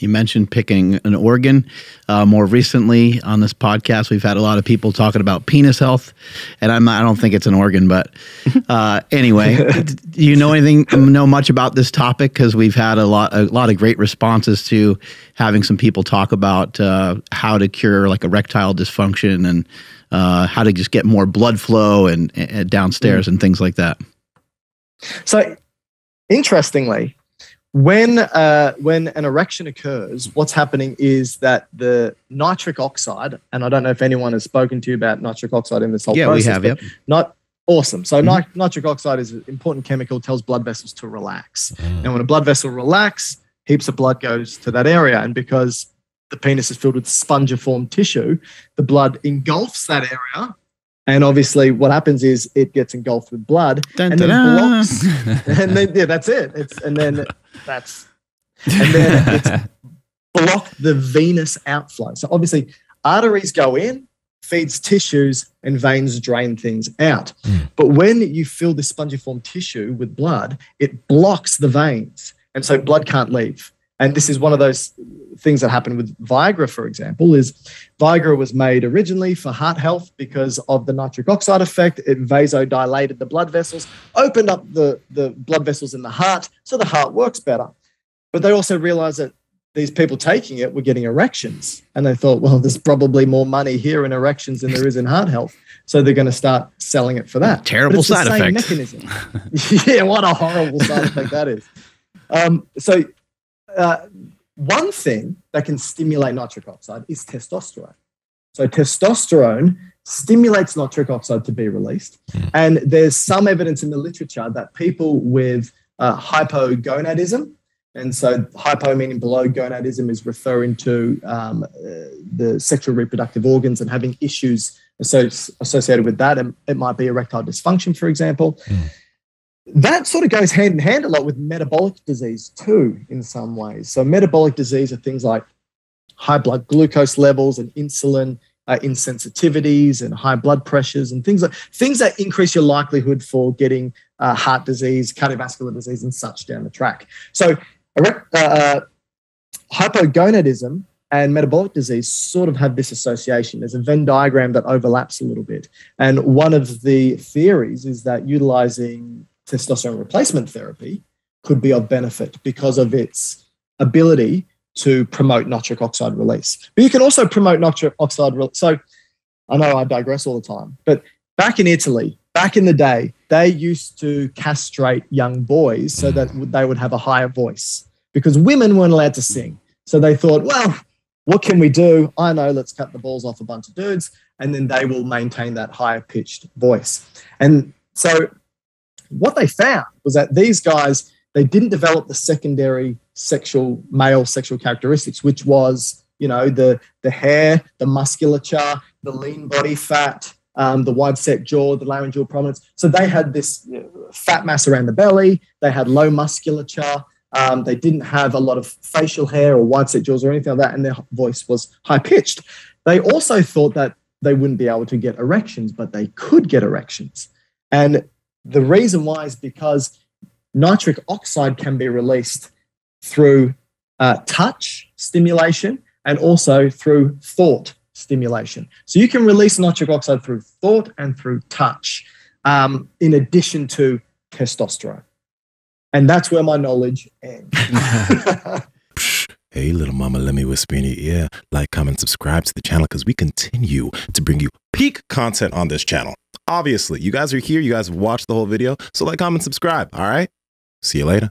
You mentioned picking an organ. More recently on this podcast, we've had a lot of people talking about penis health, and I don't think it's an organ, but anyway, do you know much about this topic? Because we've had a lot of great responses to having some people talk about how to cure like erectile dysfunction and how to just get more blood flow and downstairs and things like that. So, interestingly, when an erection occurs, what's happening is that the nitric oxide, and I don't know if anyone has spoken to you about nitric oxide in this whole process. Yeah, we have, yep. Not awesome. So nitric oxide is an important chemical, tells blood vessels to relax. And when a blood vessel relaxes, heaps of blood goes to that area. And because the penis is filled with spongiform tissue, the blood engulfs that area. And obviously what happens is it gets engulfed with blood and then blocks. And then, yeah, that's it. And then it's blocked the venous outflow. So obviously arteries go in, feeds tissues, and veins drain things out. But when you fill this spongiform tissue with blood, it blocks the veins. And so blood can't leave. And this is one of those things that happened with Viagra, for example, is Viagra was made originally for heart health because of the nitric oxide effect. It vasodilated the blood vessels, opened up the blood vessels in the heart, so the heart works better. But they also realized that these people taking it were getting erections. And they thought, well, there's probably more money here in erections than there is in heart health. So they're going to start selling it for that. Terrible side effect. Mechanism. Yeah, what a horrible side effect that is. One thing that can stimulate nitric oxide is testosterone. So testosterone stimulates nitric oxide to be released. And there's some evidence in the literature that people with hypogonadism, and so hypo meaning below, gonadism is referring to the sexual reproductive organs and having issues associated with that. And it might be erectile dysfunction, for example. That sort of goes hand in hand a lot with metabolic disease too, in some ways. So metabolic disease are things like high blood glucose levels and insulin insensitivities and high blood pressures and things that increase your likelihood for getting heart disease, cardiovascular disease, and such down the track. So hypogonadism and metabolic disease sort of have this association. There's a Venn diagram that overlaps a little bit. And one of the theories is that utilizing testosterone replacement therapy could be of benefit because of its ability to promote nitric oxide release. But you can also promote nitric oxide release. So I know I digress all the time, but back in Italy, back in the day, they used to castrate young boys so that they would have a higher voice because women weren't allowed to sing. So they thought, well, what can we do? I know, let's cut the balls off a bunch of dudes, and then they will maintain that higher pitched voice. And so what they found was that these guys, they didn't develop the secondary male sexual characteristics, which was, you know, the hair, the musculature, the lean body fat, the wide set jaw, the laryngeal prominence. So they had this fat mass around the belly. They had low musculature. They didn't have a lot of facial hair or wide set jaws or anything like that. And their voice was high pitched. They also thought that they wouldn't be able to get erections, but they could get erections. And the reason why is because nitric oxide can be released through touch stimulation and also through thought stimulation. So you can release nitric oxide through thought and through touch, in addition to testosterone. And that's where my knowledge ends. Hey, little mama, let me whisper in your ear. Like, comment, subscribe to the channel because we continue to bring you peak content on this channel. Obviously, you guys are here. You guys watched the whole video. So like, comment, subscribe. All right. See you later.